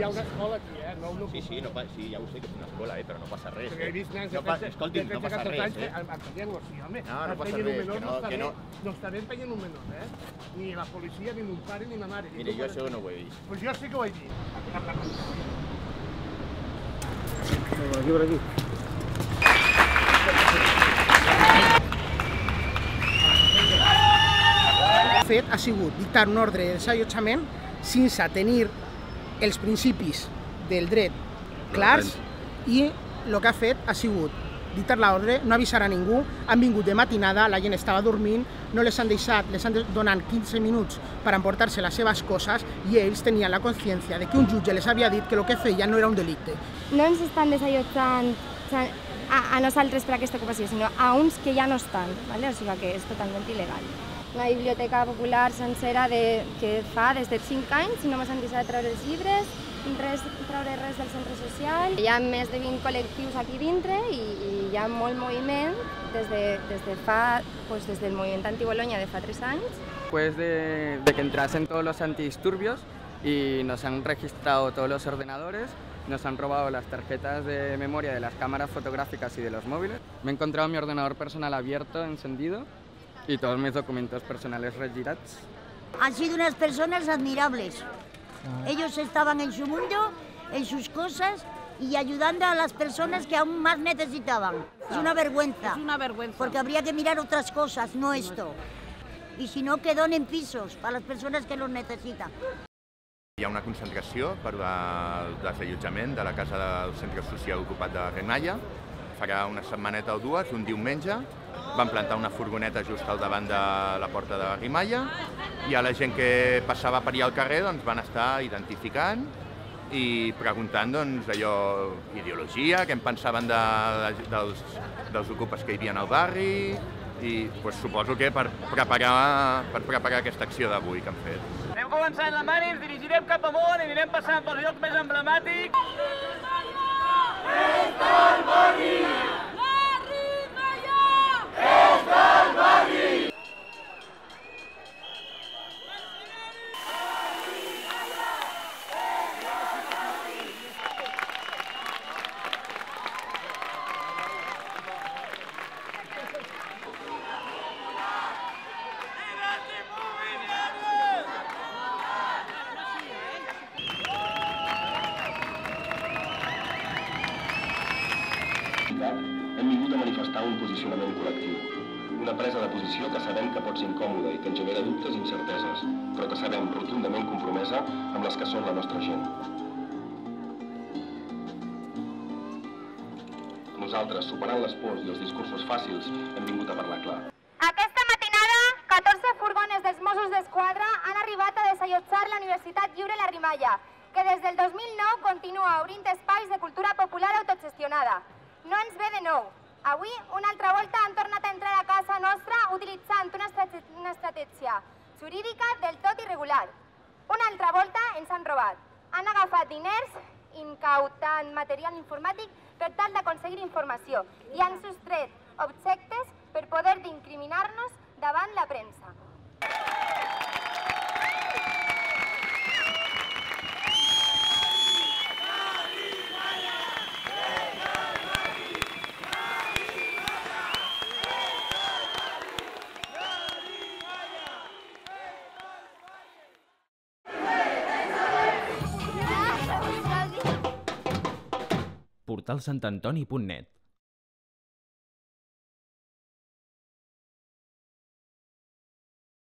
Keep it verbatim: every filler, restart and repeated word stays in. hi ha una escola aquí, eh? Sí, sí, ja ho sé que és una escola, però no passa res. Perquè he vist nens de tretze a catorze anys empenyent-los, sí, home. No passa res. No està bé empenyent un menor, eh? Ni la policia, ni mon pare, ni ma mare. Mira, jo això no ho he vist. Doncs jo sí que ho he dit. Per aquí, per aquí. El fet ha sigut dictar un ordre de desallotjament sense tenir els principis del dret clars i el que ha fet ha sigut dictar l'ordre, no avisar a ningú, han vingut de matinada, la gent estava dormint, no les han deixat, les han donat quinze minuts per emportar-se les seves coses i ells tenien la consciència que un jutge les havia dit que el que feien no era un delicte. No ens estan desallotjant a nosaltres per aquesta ocupació, sinó a uns que ja no estan, o sigui que és totalment il·legal. Una biblioteca popular sencera que fa des de cinc anys, no m'han deixat treure els llibres, treure res del centre social. Hi ha més de vint col·lectius aquí dintre i hi ha molt moviment des del moviment anti-Bolonya de fa tres anys. Després de que entrasen tots els antidisturbios y nos han registrado todos los ordenadores, nos han robado las tarjetas de memoria de las cámaras fotográficas y de los móviles. Me he encontrado mi ordenador personal abierto, encendido, y todos mis documentos personales retirados. Han sido unas personas admirables. Ellos estaban en su mundo, en sus cosas y ayudando a las personas que aún más necesitaban. Es una vergüenza. Es una vergüenza. Porque habría que mirar otras cosas, no esto. Y si no, que donen pisos para las personas que los necesitan. Hi ha una concentració per al desallotjament de la casa del centre social ocupat de Rimaia. Farà una setmaneta o dues, un diumenge. Van plantar una furgoneta just al davant de la porta de Rimaia i a la gent que passava per allà al carrer doncs, van estar identificant i preguntant doncs, allò, ideologia, què en pensaven de, de, dels, dels ocupes que hi havia al barri i doncs, suposo que per preparar, per preparar aquesta acció d'avui que han fet. Anem començant la mare, ens dirigirem cap amunt i anirem passant pels llocs més emblemàtics. És del barri! És del barri! Un posicionament col·lectiu, una presa de posició que sabem que pot ser incòmoda i que ens genera dubtes i incerteses, però que sabem rotundament compromesa amb les que són la nostra gent. Nosaltres, superant les pors i els discursos fàcils, hem vingut a parlar clar. Aquesta matinada, catorze furgones dels Mossos d'Esquadra han arribat a desallotjar la Universitat Lliure La Rimaia, que des del dos mil nou continua obrint espais de cultura popular autogestionada. No ens ve de nou. Avui, una altra volta, han tornat a entrar a casa nostra utilitzant una estratègia jurídica del tot irregular. Una altra volta ens han robat. Han agafat diners, incautant material informàtic per tal d'aconseguir informació i han sostret objectes per poder incriminar-nos davant la premsa. portal sant antoni punt net